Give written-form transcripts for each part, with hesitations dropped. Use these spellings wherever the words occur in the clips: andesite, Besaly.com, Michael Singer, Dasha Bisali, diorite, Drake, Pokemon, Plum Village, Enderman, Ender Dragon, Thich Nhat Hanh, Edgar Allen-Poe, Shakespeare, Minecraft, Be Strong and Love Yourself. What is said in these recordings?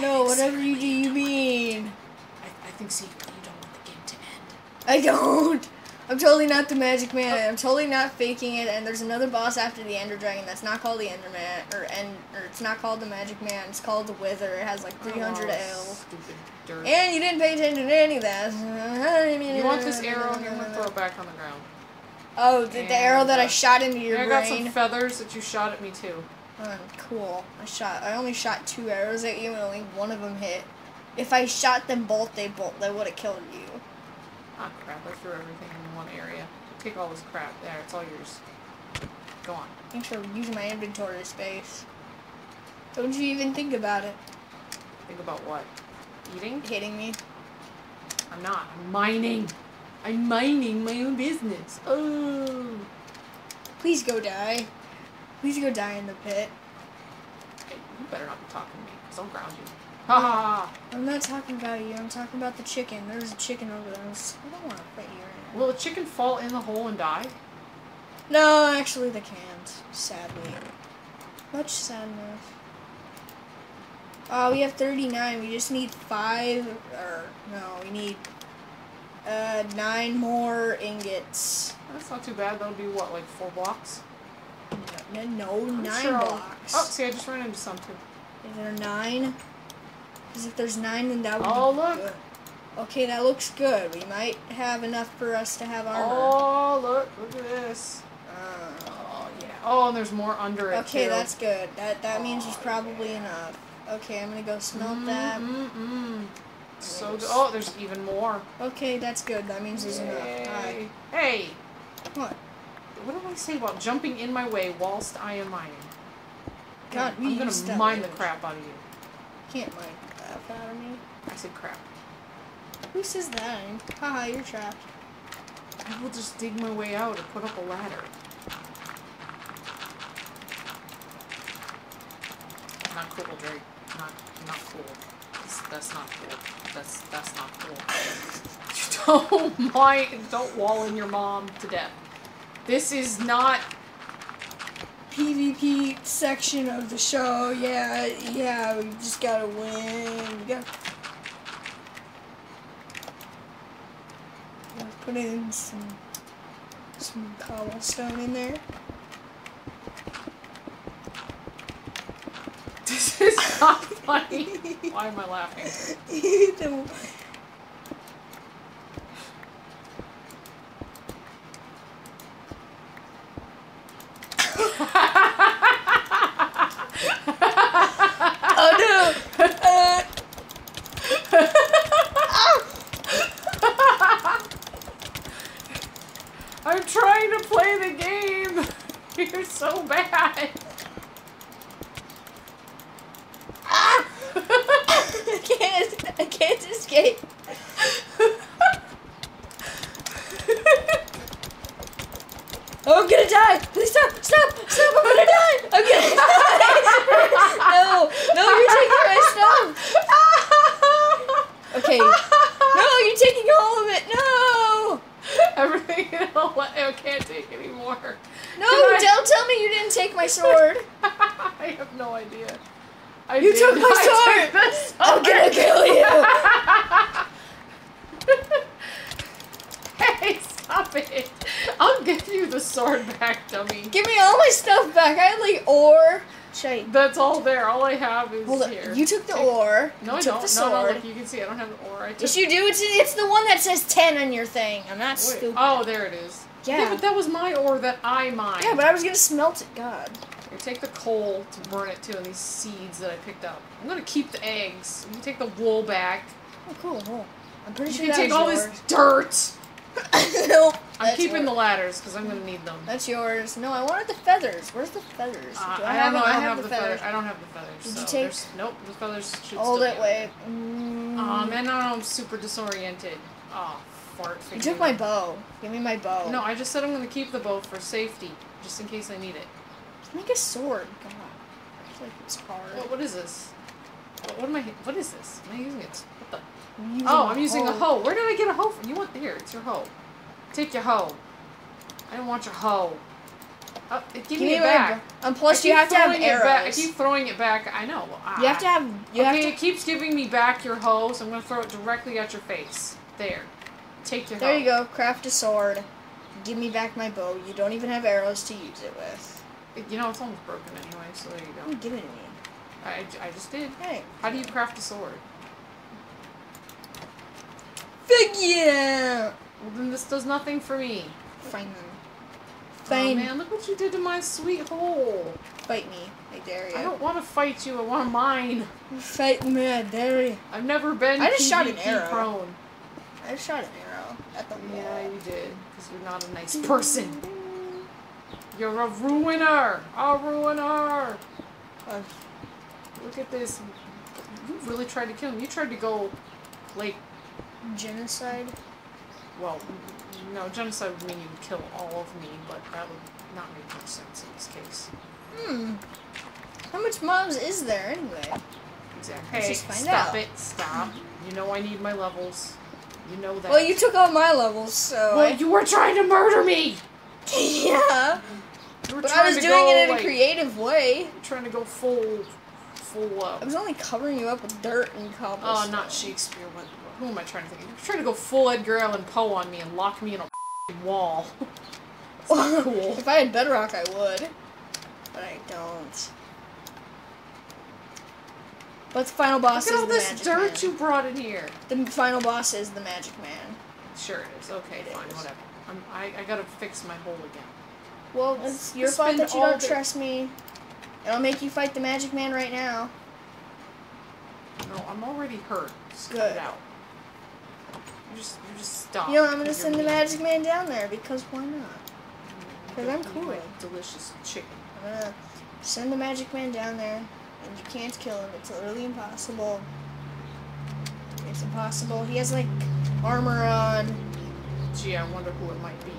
No, whatever you do, you mean. I think secretly you don't want the game to end. I don't. I'm totally not the magic man. Oh. I'm totally not faking it. And there's another boss after the Ender Dragon that's not called the Enderman, or it's not called the Magic Man. It's called the Wither. It has like 300 L. And you didn't pay attention to any of that. You want this arrow? I'm gonna throw it back on the ground. Oh, the arrow that I shot into your brain. I got some feathers that you shot at me too. Oh, cool. I only shot 2 arrows at you, and only one of them hit. If I shot them both, they would have killed you. Ah, crap! I threw everything in one area. Take all this crap. There, it's all yours. Go on. Thanks for using my inventory space. Don't you even think about it. Think about what? Eating? Hitting me? I'm not. I'm mining. I'm mining my own business. Oh! Please go die. Please go die in the pit. Okay, you better not be talking to me, because I'll ground you. Ha ha! I'm not talking about you, I'm talking about the chicken. There's a chicken over there. I don't want to fight you right now. Will a chicken fall in the hole and die? No, actually they can't. Sadly. Much sad enough. Oh, we have 39. We just need 5, or no, we need 9 more ingots. That's not too bad. That'll be what, like 4 blocks? No, 9 blocks. Oh, see, I just ran into some too. Is there 9? Because if there's 9, then that would be good. Okay, that looks good. We might have enough for us to have armor. Oh, look at this. Oh, yeah. Oh, and there's more under it, too. Okay, that's good. That means there's probably enough. Okay, I'm going to go smelt that. So good. Oh, there's even more. Okay, that's good. That means there's enough. All right. Hey! What? What do I say about jumping in my way whilst I am mining? God, I'm going to mine the crap out of you. Can't mine the crap out of me. I said crap. Who says that? Haha, you're trapped. I will just dig my way out and put up a ladder. Not cool, Drake. Not cool. That's not cool. That's not cool. Don't wall in your mom to death. This is not PvP section of the show. Yeah, we just gotta win. Gotta put in some cobblestone in there. This is not funny. Why am I laughing? I'm trying to play the game. You're so bad. Ah! I can't escape. Oh, I'm gonna die! Please stop! I'm gonna die! I'm gonna die! No, you're taking my stuff! Okay. No, you're taking all of it! No! Everything in all I can't take anymore. No, don't tell me you didn't take my sword! I have no idea. You took my sword! I'm gonna kill you! Hey, stop it! I'll give you the sword back, dummy. Give me all my stuff back. I had like ore. That's all there. All I have is here. You took the ore. No, I don't. No, look, you can see I don't have the ore. Yes, you do. It's the one that says 10 on your thing. I'm not stupid. Oh, there it is. Yeah, but that was my ore that I mined. Yeah, but I was gonna smelt it. God. Here, take the coal to burn it to, and these seeds that I picked up. I'm gonna keep the eggs. You can take the wool back. Oh, cool. Wool. I'm pretty sure that was yours. You can take all this dirt. No, I'm keeping the ladders because I'm gonna need them. That's yours. No, I wanted the feathers. Where's the feathers? I don't have the feathers. I don't have the feathers. Nope, the feathers should hold still it. Wait. And now I'm super disoriented. Oh, fart. You took my bow. Give me my bow. No, I just said I'm gonna keep the bow for safety, just in case I need it. Just make a sword. God, I feel like it's hard. What is this? What am I? What is this? Am I using it? What the? Oh, I'm using a hoe. Where did I get a hoe from? You want here? It's your hoe. Take your hoe. I don't want your hoe. Give me it back. And plus you have to have arrows. I keep throwing it back. I know. You have to have... Okay, it keeps giving me back your hoe, so I'm going to throw it directly at your face. There. Take your hoe. There you go. Craft a sword. Give me back my bow. You don't even have arrows to use it with. You know, it's almost broken anyway, so there you go. Give it to me. I just did. Hey. How do you craft a sword? Figure! Well, then this does nothing for me. Fine then. Fine. Oh, man, look what you did to my sweet hole. Fight me. I dare you. I don't want to fight you. I want to mine. Fight me. I dare you. I've never been PvP prone. I just shot an arrow at the wall. Yeah, you did. Because you're not a nice person. You're a ruiner. A ruiner. Look at this. You really tried to kill him. You tried to go, like... Genocide? Well... No, genocide would mean you would kill all of me, but that would not make much sense in this case. Hmm. How much mobs is there anyway? Exactly. Hey, stop it. Stop. You know I need my levels. You know that. Well, you took all my levels, so... Well, you were trying to murder me! Yeah. But I was doing it in a creative way. Trying to go full I was only covering you up with dirt and cobblestone. Oh, not Shakespeare. Who am I trying to think of? You're trying to go full Edgar Allen-Poe on me and lock me in a f***ing wall. That's not cool. If I had bedrock, I would. But I don't. But the final boss is the Magic Man. Look at all this dirt you brought in here. The final boss is the Magic Man. Sure it is. Okay, fine, whatever. I gotta fix my hole again. Well, it's your fault that you don't trust me. And I'll make you fight the Magic Man right now. No, I'm already hurt. Just cut it out. You just stop. You know, I'm gonna send the Magic Man down there because why not? Because I'm cool. Delicious chicken. I'm gonna send the Magic Man down there, and you can't kill him. It's literally impossible. It's impossible. He has like armor on. Gee, I wonder who it might be.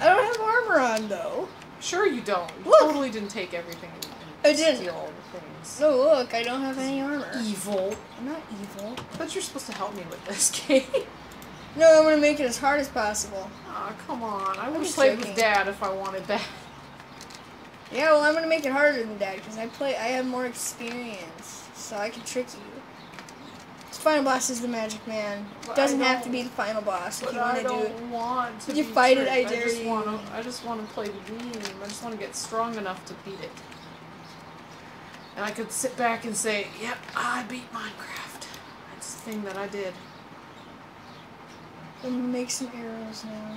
I don't have armor on though. Sure you don't. You totally didn't take everything. I didn't. Steal all the things. No, look, I don't have any armor. Evil. I'm not evil. But you're supposed to help me with this game. No, I'm gonna make it as hard as possible. Aw, oh, come on. I would play with Dad if I wanted that. Yeah, well, I'm gonna make it harder than Dad because I have more experience, so I can trick you. The final boss is the Magic Man. It doesn't have to be the final boss if you want to do it. I don't want to. You fight it, I dare you. I just want to play the game. I just want to get strong enough to beat it. And I could sit back and say, yep, I beat Minecraft. That's the thing that I did. I'm gonna make some arrows now.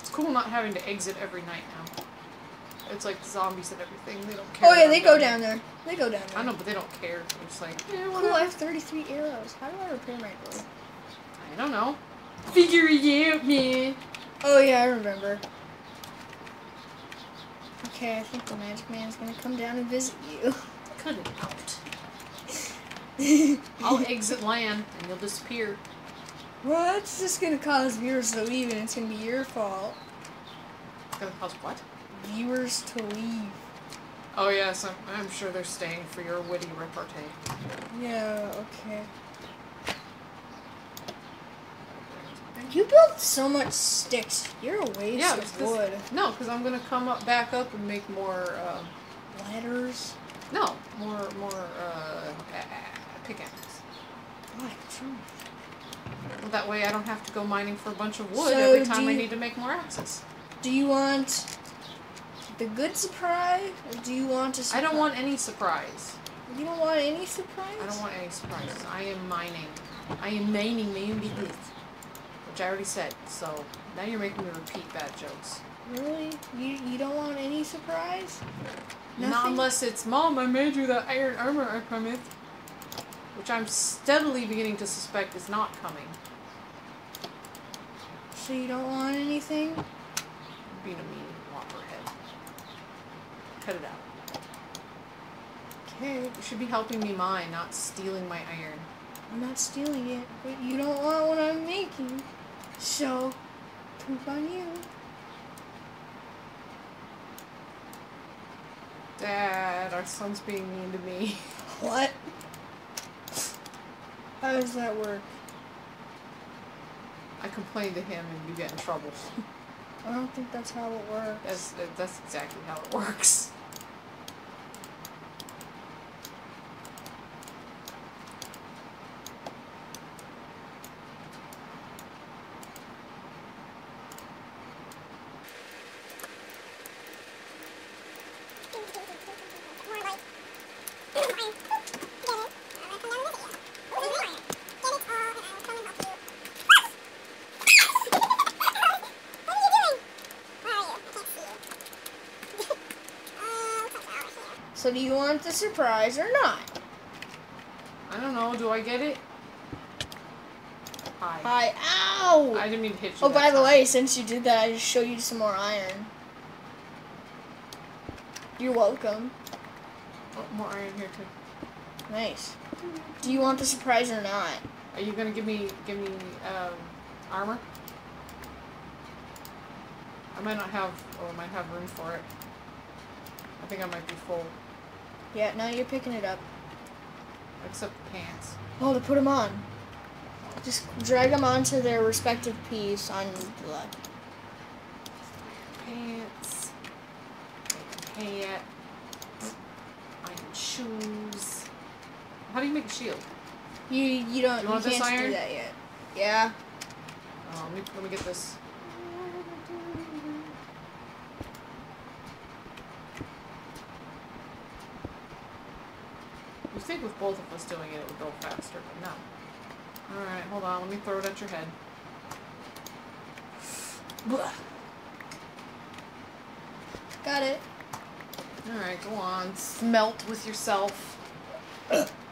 It's cool not having to exit every night now. It's like the zombies and everything. They don't care. Oh, yeah, they go down there. They go down there. I know, but they don't care. They're just like, eh, whatever. Cool, I have 33 arrows. How do I repair my bow? I don't know. Figure it out, man. Oh, yeah, I remember. Okay, I think the Magic Man's gonna come down and visit you. Cut it out. I'll exit land and you'll disappear. Well, that's just gonna cause viewers to leave and it's gonna be your fault. It's gonna cause what? Viewers to leave. Oh, yes, I'm sure they're staying for your witty repartee. Yeah, okay. You built so much sticks. You're a waste of wood. No, because I'm gonna come up back up and make more ladders. No, more pickaxes. Why? Well, that way I don't have to go mining for a bunch of wood every time I need to make more axes. Do you want the good surprise, or do you want a surprise? I don't want any surprise. You don't want any surprise? I don't want any surprises. I am mining. I am mining, man. I already said, so now you're making me repeat bad jokes. Really? You don't want any surprise? Nothing? Not unless it's, Mom, I made you the iron armor I promised. Which I'm steadily beginning to suspect is not coming. So you don't want anything? You're being a mean whopperhead. Cut it out. Okay. You should be helping me mine, not stealing my iron. I'm not stealing it, but you don't want what I'm making. So, poop on you. Dad, our son's being mean to me. What? How does that work? I complain to him and you get in trouble. I don't think that's how it works. That's exactly how it works. So do you want the surprise or not? I don't know. Do I get it? Hi. Hi. Ow! I didn't mean to hit you. Oh, by the way, since you did that, I just showed you some more iron. You're welcome. Oh, more iron here too. Nice. Do you want the surprise or not? Are you gonna give me armor? I might not have, or I might have room for it. I think I might be full. Yeah, no, you're picking it up. Except pants. Oh, to put them on. Just drag them onto their respective piece on the left. Pants. Hat. Iron shoes. How do you make a shield? You don't. You want you this can't iron? Do that yet. Yeah. Oh, let me get this. You think with both of us doing it, it would go faster, but no. Alright, hold on. Let me throw it at your head. Blah. Got it. Alright, go on. Smelt with yourself.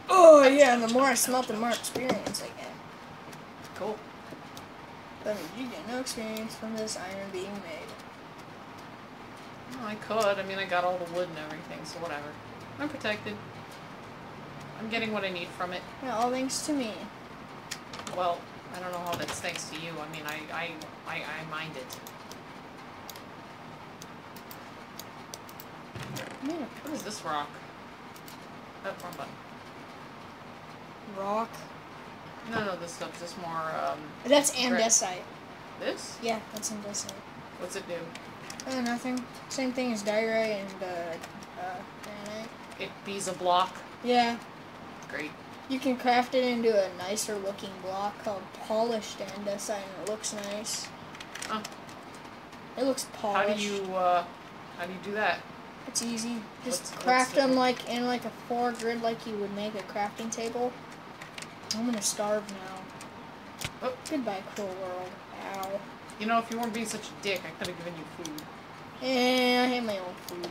Oh, yeah, and the more I smelt, the more experience I get. Cool. But you get no experience from this iron being made. Well, I could. I mean, I got all the wood and everything, so whatever. I'm protected. I'm getting what I need from it. Yeah, all thanks to me. Well, I don't know how that's thanks to you. I mean, I mind it. What is this rock? Oh, wrong button. Rock? No, this stuff. This more, That's andesite. This? Yeah, that's andesite. What's it do? Nothing. Same thing as diorite and, granite. It bees a block? Yeah. Great. You can craft it into a nicer looking block called polished andesite, and it looks nice. Oh. It looks polished. How do you do that? It's easy. Just craft them like in like a four grid, like you would make a crafting table. I'm gonna starve now. Oh. Goodbye, cruel world. Ow. You know, if you weren't being such a dick, I could have given you food. Yeah, I hate my own food.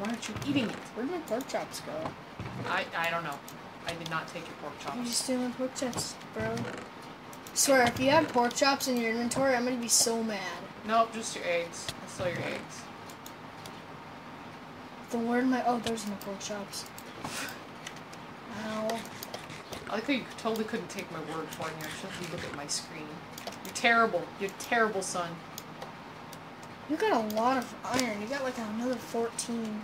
Why aren't you eating it? Where'd my pork chops go? I don't know. I did not take your pork chops. You're just stealing pork chops, bro. Swear, if you have pork chops in your inventory, I'm gonna be so mad. Nope, just your eggs. I stole your eggs. Then where'd my... Oh, there's my pork chops. Ow. I like how you totally couldn't take my word for it. You actually have to look at my screen. You're terrible. You're terrible, son. You got a lot of iron. You got like another 14.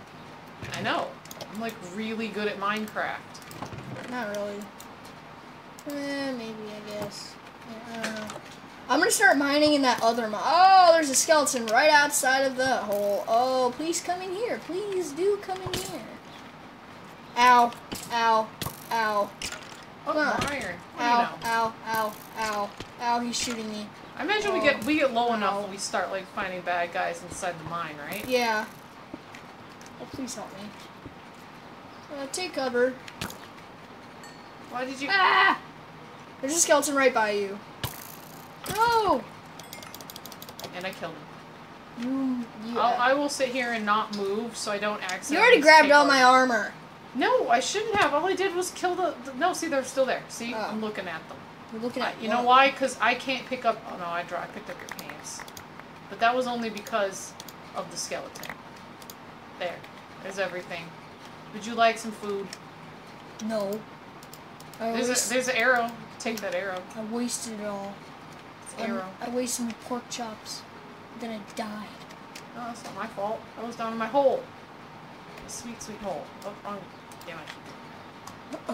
I know. I'm like really good at Minecraft. Not really. Maybe, I guess. I don't know. I'm gonna start mining in that other mine. Oh, there's a skeleton right outside of the hole. Oh, please come in here. Please do come in here. Ow. Ow. Ow. Oh, more iron. Ow, ow, ow, ow, ow. He's shooting me. I imagine we get low enough when we start like finding bad guys inside the mine, right? Yeah. Oh, please help me. Take cover. Why did you? Ah! There's a skeleton right by you. No. And I killed him. Yeah. I will sit here and not move so I don't accidentally. You already grabbed all my armor. No, I shouldn't have. All I did was kill the no. See, they're still there. See, oh. I'm looking at them. You're looking at you know why? Because I can't pick up. Oh no, I picked up your pants, but that was only because of the skeleton. There's everything. Would you like some food? No. There's an arrow. Take that arrow. I wasted it all. It's an arrow. I wasted my pork chops. Then I died. No, that's not my fault. I was down in my hole. A sweet, sweet hole. Oh, wrong. Damn it.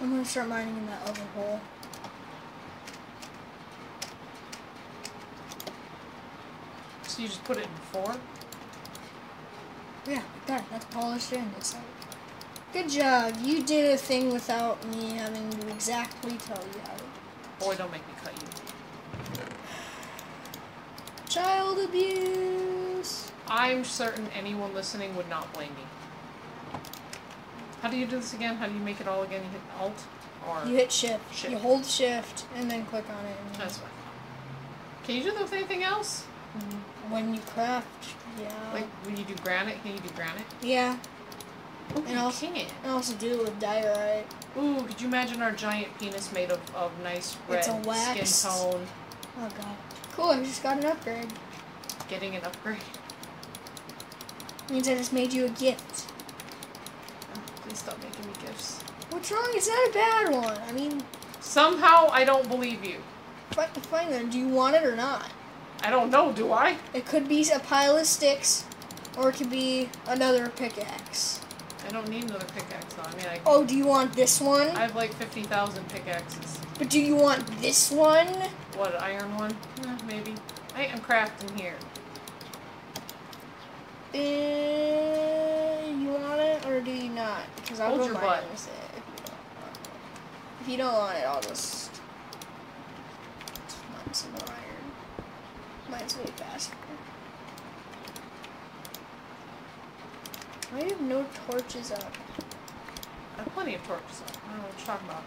I'm gonna start mining in that other hole. So you just put it in 4? Yeah, like that. That's polished in. It's like, good job. You did a thing without me having to exactly tell you how to do it. Boy, don't make me cut you. Child abuse. I'm certain anyone listening would not blame me. How do you do this again? How do you make it all again? You hit Alt? Or you hit Shift. You hold Shift and then click on it. And that's fine. Can you do that with anything else? When you craft, yeah. Like when you do granite, can you do granite? Yeah. Ooh, and also, you can't. I also do it with diorite. Ooh, could you imagine our giant penis made of nice red skin tone? Oh god. Cool, I just got an upgrade. Getting an upgrade? Means I just made you a gift. Oh, please stop making me gifts. What's wrong? It's not a bad one. I mean... Somehow, I don't believe you. Fine then, do you want it or not? I don't know, do I? It could be a pile of sticks, or it could be another pickaxe. I don't need another pickaxe, though. I mean, I... Oh, do you want this one? I have, like, 50,000 pickaxes. But do you want this one? What, an iron one? Maybe. I am crafting here. You want it, or do you not? Because I'll go mine with it. If you don't want it, I'll just... mine some more iron. Mine's way faster. I have no torches up. I have plenty of torches up. I don't know what you're talking about.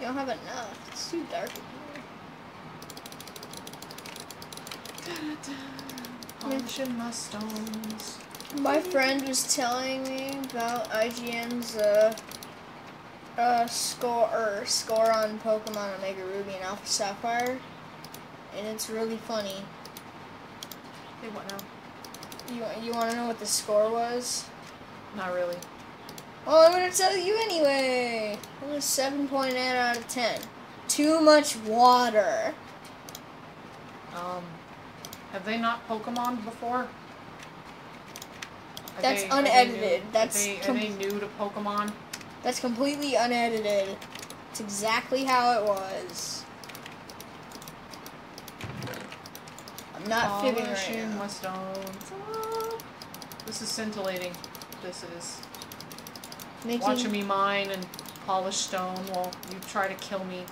You don't have enough. It's too dark in here. Polishing my stones. My friend was telling me about IGN's score on Pokemon Omega Ruby and Alpha Sapphire. And it's really funny. They want to know. You want to know what the score was? Not really. Well, I'm going to tell you anyway. It was 7.8 out of 10. Too much water. Have they not Pokemon before? That's unedited. Are they new to Pokemon? That's completely unedited. It's exactly how it was. I'm not fibbing right now. My stones. This is scintillating. This is watching me mine and polish stone while you try to kill me.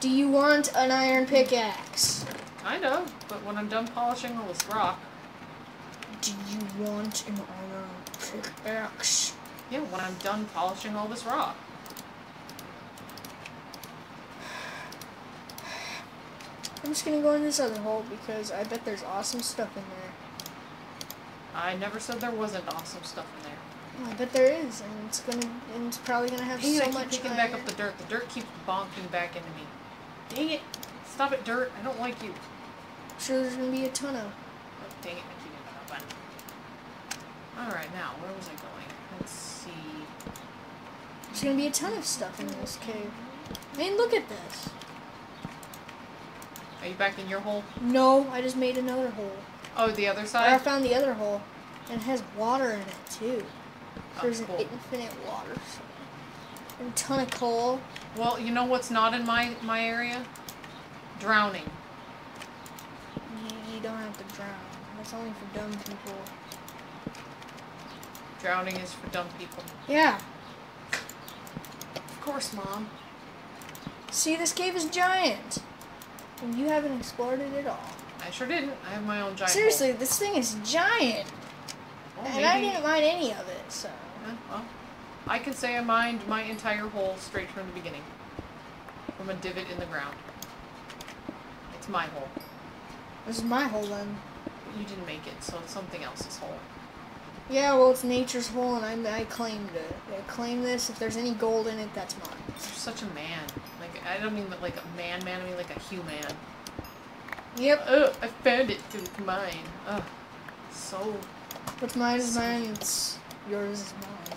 Do you want an iron pickaxe? Kind of, but when I'm done polishing all this rock. Do you want an iron pickaxe? Yeah, when I'm done polishing all this rock. I'm just gonna go in this other hole because I bet there's awesome stuff in there. I never said there wasn't awesome stuff in there. Well, I bet there is, and it's probably gonna have so much. I keep picking back up the dirt. The dirt keeps bonking back into me. Dang it! Stop it, dirt! I don't like you. I'm sure there's gonna be a ton of. Oh, dang it! I keep it open. All right, now where was I going? Let's see. There's gonna be a ton of stuff in this cave. I mean, look at this. Are you back in your hole? No, I just made another hole. Oh, the other side? I found the other hole. And it has water in it, too. Oh, there's cool. An infinite water. And a ton of coal. Well, you know what's not in my area? Drowning. You don't have to drown. That's only for dumb people. Drowning is for dumb people. Yeah. Of course, Mom. See, this cave is giant. And you haven't explored it at all. I sure didn't. I have my own giant. Seriously, hole. This thing is giant. Well, and maybe. I didn't mine any of it, so. Yeah, well, I can say I mined my entire hole straight from the beginning. From a divot in the ground. It's my hole. This is my hole, then. You didn't make it, so it's something else's hole. Yeah, well, it's nature's hole, and I claimed it. I claim this. If there's any gold in it, that's mine. You're such a man. Like, I don't mean like a man. I mean like a human. Yep. Oh, I found it. It's mine. Ugh. So. What's mine is mine. It's yours is mine.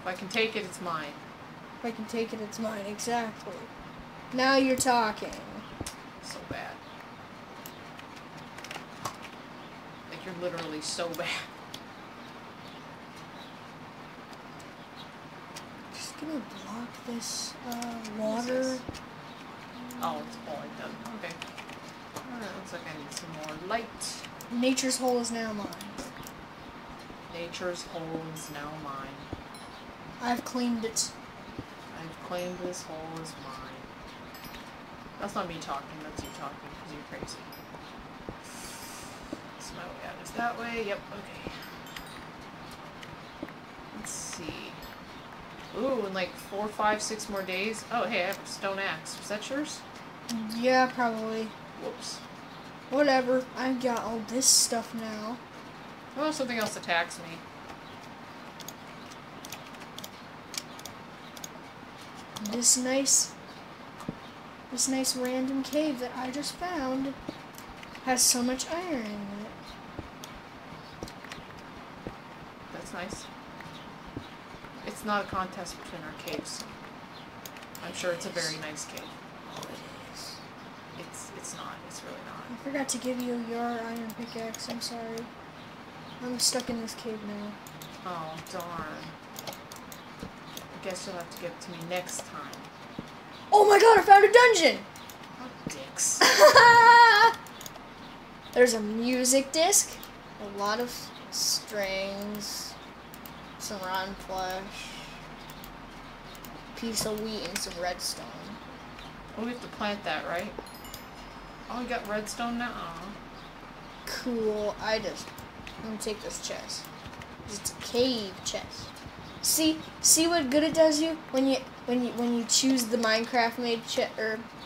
If I can take it, it's mine. If I can take it, it's mine. Exactly. Now you're talking. So bad. Like you're literally so bad. I'm gonna block this water. This? Oh, it's falling down. Okay. Alright, looks like I need some more light. Nature's hole is now mine. Nature's hole is now mine. I've claimed it. I've claimed this hole is mine. That's not me talking, that's you talking, because you're crazy. So my way out is that way. Yep, okay. Let's see. Ooh, in like 4, 5, 6 more days. Oh, hey, I have a stone axe. Was that yours? Yeah, probably. Whoops. Whatever. I've got all this stuff now. Oh, something else attacks me. This nice random cave that I just found has so much iron in it. That's nice. It's not a contest between our caves. I'm sure it's a very nice cave. Oh, it is. It's not. It's really not. I forgot to give you your iron pickaxe. I'm sorry. I'm stuck in this cave now. Oh, darn. I guess you'll have to give it to me next time. Oh my god, I found a dungeon! Oh, dicks. There's a music disc, a lot of strings, some rotten flesh, piece of wheat, and some redstone. Oh, we have to plant that, right? Oh, we got redstone now? Aww. Cool. I'm gonna take this chest. It's a cave chest. See what good it does you when you choose the Minecraft made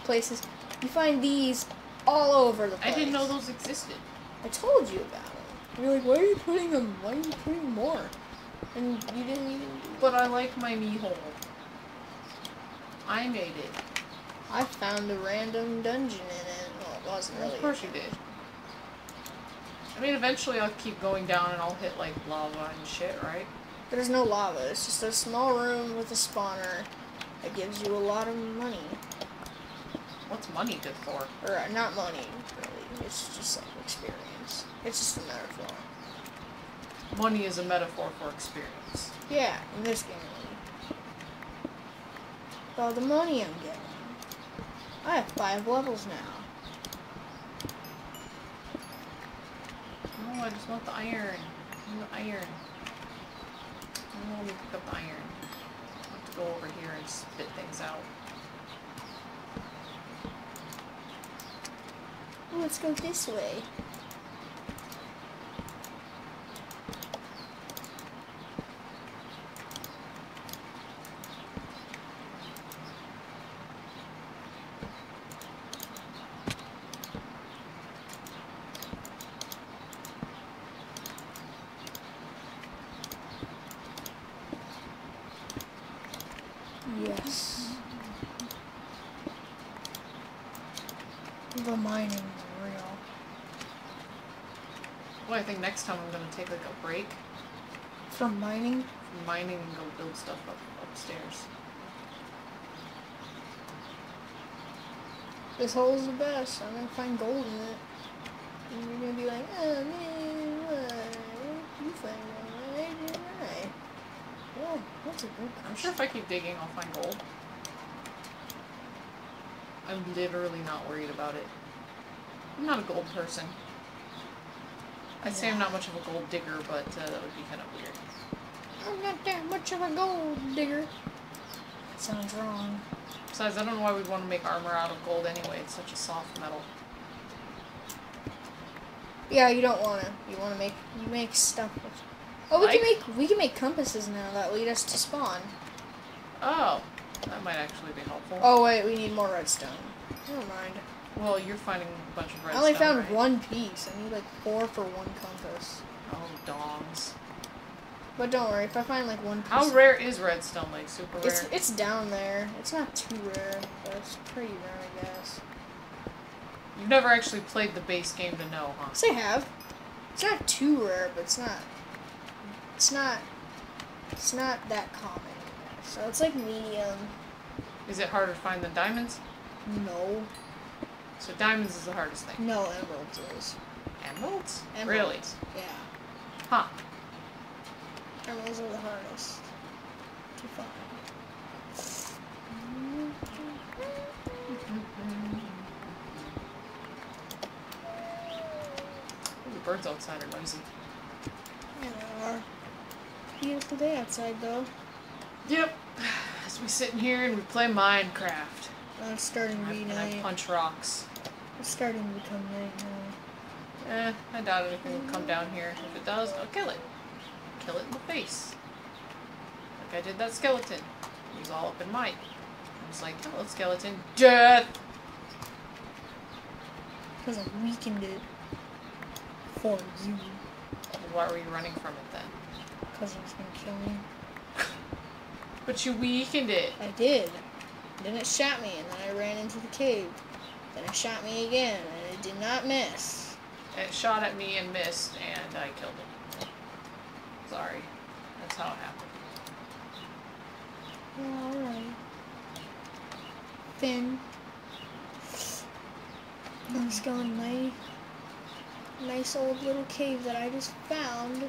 places. You find these all over the place. I didn't know those existed. I told you about it. You're like, why are you putting them? Why are you putting more? And you didn't even. But I like my me hole. I made it. I found a random dungeon in it. Well, it wasn't really. Of course you did. I mean, eventually I'll keep going down and I'll hit, like, lava and shit, right? There's no lava. It's just a small room with a spawner that gives you a lot of money. What's money good for? Or, not money, really. It's just, like, experience. It's just a metaphor. Money is a metaphor for experience. Yeah, in this game, really. With all the money I'm getting. I have 5 levels now. I just want the iron. I want the iron. I don't want to pick up the iron. I have to go over here and spit things out. Ooh, let's go this way. Yes. The mining is real. Well, I think next time I'm going to take like a break. From mining? From mining and go build stuff upstairs. This hole is the best. I'm going to find gold in it. And you're going to be like, oh man, what? You find gold, I didn't I? Oh, that's a good question. I'm sure if I keep digging, I'll find gold. I'm literally not worried about it. I'm not a gold person. I'd say I'm not much of a gold digger, but that would be kind of weird. I'm not that much of a gold digger. That sounds wrong. Besides, I don't know why we'd want to make armor out of gold anyway. It's such a soft metal. Yeah, you don't want to. You want to make stuff with. Oh, we can make compasses now that lead us to spawn. Oh, that might actually be helpful. Oh wait, we need more redstone. Never mind. Well, you're finding a bunch of redstone. I only found one piece. I need like 4 for one compass. Oh, dongs. But don't worry, if I find like one piece. How rare is redstone? Like super rare. It's down there. It's not too rare, but it's pretty rare, I guess. You've never actually played the base game to know, huh? Yes, I have. It's not too rare, but it's not. It's not that common anymore. So it's like medium. Is it harder to find than diamonds? No. So diamonds is the hardest thing. No, emeralds is. Emeralds? Really? Yeah. Huh. Emeralds are the hardest to find. Ooh, birds outside are noisy. Yeah, they are. Beautiful day outside, though. Yep. As we sit in here and we play Minecraft. It's starting to be night. I punch rocks. It's starting to become night now. Eh, I doubt anything will come down here. If it does, I'll kill it. Kill it in the face. Like I did that skeleton. He was all up in might. I was like, hello, skeleton. Death! Because I weakened it. For you. Why were you running from it then? Because it was going to kill me. But you weakened it. I did. Then it shot me, and then I ran into the cave. Then it shot me again, and it did not miss. It shot at me and missed, and I killed it. Sorry. That's how it happened. Yeah, alright. Finn. I'm just going to my nice old little cave that I just found.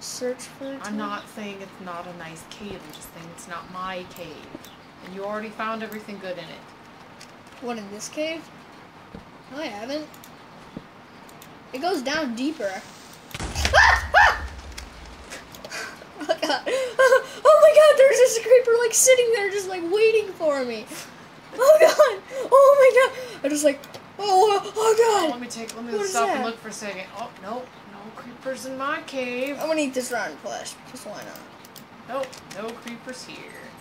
Search for it. I'm not saying it's not a nice cave, I'm just saying it's not my cave. And you already found everything good in it. What, in this cave? No, I haven't. It goes down deeper. Oh my god. Oh my god, there's this creeper like sitting there just like waiting for me. Oh god. Oh my god. I'm just like, oh god. Let me stop and look for a second. Oh, nope. Creepers in my cave. I'm gonna eat this rotten flesh, because why not? Nope, no creepers here.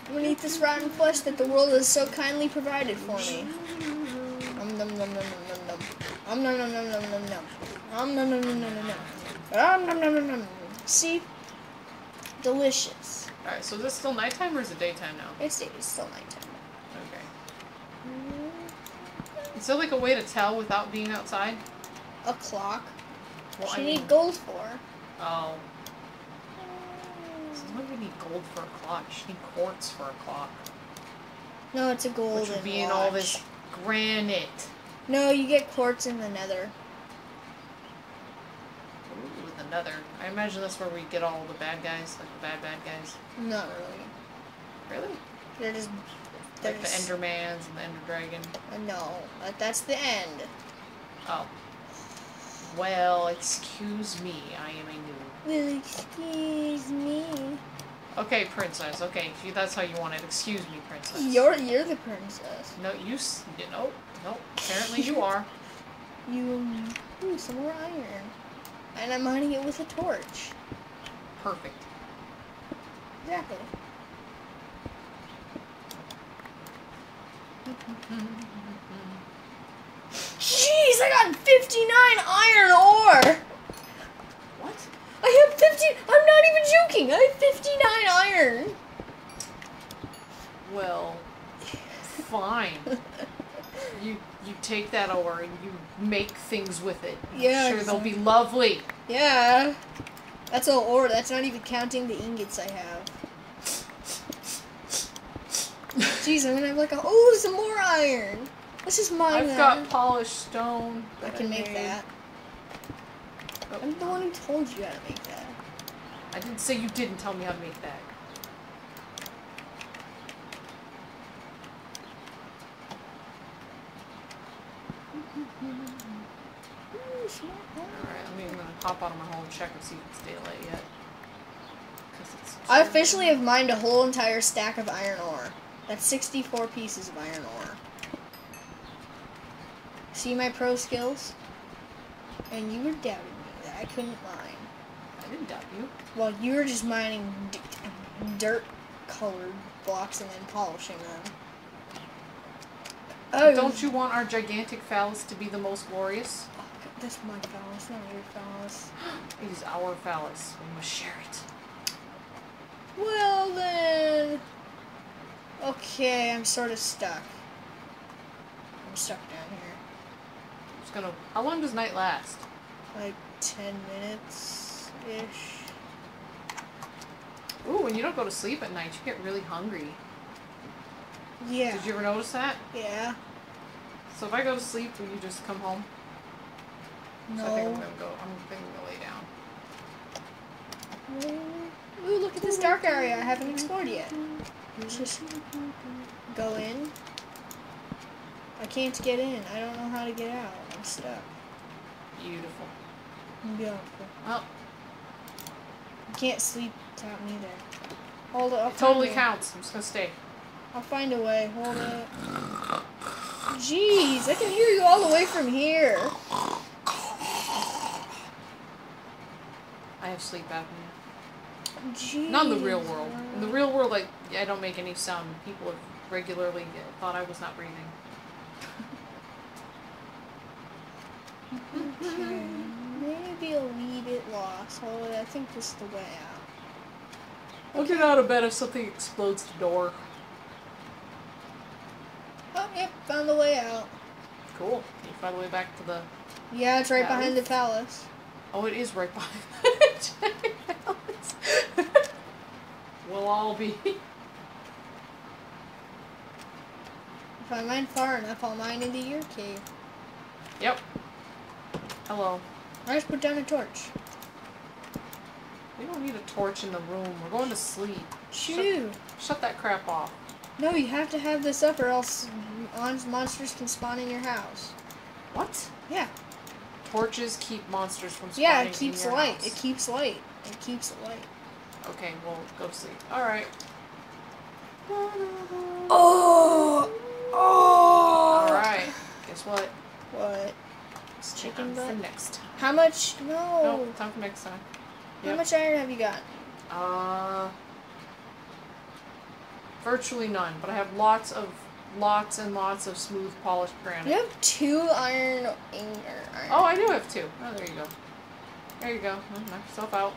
I'm gonna eat this rotten flesh that the world has so kindly provided for me. See? Delicious. Alright, so is this still nighttime or is it daytime now? It's still nighttime. Okay. Is there like a way to tell without being outside? A clock. What do you need gold for? Oh. So why do you need gold for a clock? You should need quartz for a clock. No, it's a golden watch. Which would be in all this granite. No, you get quartz in the nether. Ooh, the nether. I imagine that's where we get all the bad guys, like the bad guys. Not really. Really? They're just... They're like just... the Endermans and the Ender Dragon. No, that's the end. Oh. Well, excuse me, I am a noob. Well, excuse me. Okay, princess. Okay, if that's how you want it. Excuse me, princess. You're the princess. No, no. Apparently you are. Ooh, some more iron. And I'm mining it with a torch. Perfect. Exactly. Jeez, I got 59 iron ore! What? I have 50... I'm not even joking! I have 59 iron! Well... Fine. You take that ore and you make things with it. Yeah. Sure, exactly. They'll be lovely. Yeah. That's all ore. That's not even counting the ingots I have. Jeez, I'm gonna have like a... Oh, some more iron! This is mine. I've got polished stone. I can make that. Oh. I'm the one who told you how to make that. I didn't say you didn't tell me how to make that. Alright, I'm even gonna pop out of my hole and check and see if it's daylight yet. I officially have mined a whole entire stack of iron ore. That's 64 pieces of iron ore. See my pro skills? And you were doubting me that I couldn't mine. I didn't doubt you. Well, you were just mining dirt-colored blocks and then polishing them. Oh, don't you want our gigantic phallus to be the most glorious? Oh, that's my phallus, not your phallus. It is our phallus. We must share it. Well then... Okay, I'm sort of stuck. I'm stuck down here. How long does night last? Like 10 minutes-ish. Ooh, and you don't go to sleep at night, you get really hungry. Yeah. Did you ever notice that? Yeah. So if I go to sleep, will you just come home? No. So I think I'm gonna lay down. Ooh, look at this dark area I haven't explored yet. Let's just go in. I can't get in. I don't know how to get out. I'm stuck. Beautiful. Beautiful. Oh. You can't sleep tap neither. Hold it. It totally counts. I'm just going to stay. I'll find a way. Hold it. Jeez, I can hear you all the way from here. I have sleep apnea. Jeez. Not in the real world. In the real world, like, I don't make any sound. People regularly thought I was not breathing. Okay. Maybe a wee bit lost. Although I think this is the way out. I'll get out of bed if something explodes the door. Oh, yep, found the way out. Cool. You found the way back to the... Yeah, it's right behind the palace. Oh, it is right behind the palace. We'll all be... If I mine far enough, I'll mine into your cave. Yep. Hello. I just put down a torch. We don't need a torch in the room. We're going to sleep. Shoo. Shut that crap off. No, you have to have this up or else monsters can spawn in your house. What? Yeah. Torches keep monsters from spawning in your house. Yeah, it keeps light. It keeps light. It keeps light. Okay, well, go sleep. Alright. Oh! Oh! Alright. Guess what? What? It's chicken butt. Next time. How much? No. No, time for next time. Yep. How much iron have you got? Virtually none, but I have lots and lots of smooth polished granite. You have 2 iron. Oh, I do have 2. Oh, there you go. There you go. Knock yourself out.